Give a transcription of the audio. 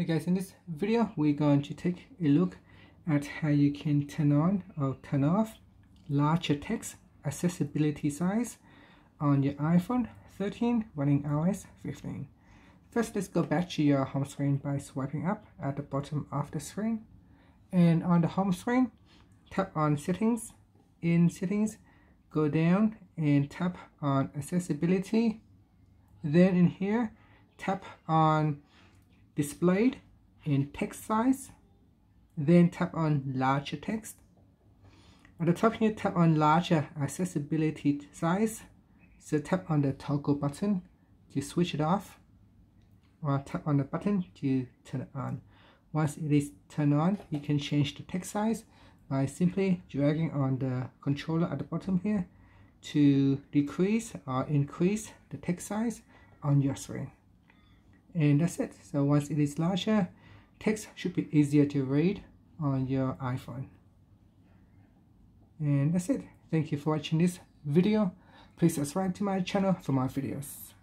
Hi guys, in this video we're going to take a look at how you can turn on or turn off larger text accessibility size on your iPhone 13 running iOS 15. First, let's go back to your home screen by swiping up at the bottom of the screen, and on the home screen tap on Settings. In Settings, go down and tap on Accessibility. Then in here, tap on Displayed and Text Size. Then tap on Larger Text. At the top here, tap on Larger Accessibility Size. So tap on the toggle button to switch it off, or tap on the button to turn it on. Once it is turned on, you can change the text size by simply dragging on the controller at the bottom here to decrease or increase the text size on your screen. And that's it. So once it is larger, text should be easier to read on your iPhone. And that's it. Thank you for watching this video. Please subscribe to my channel for more videos.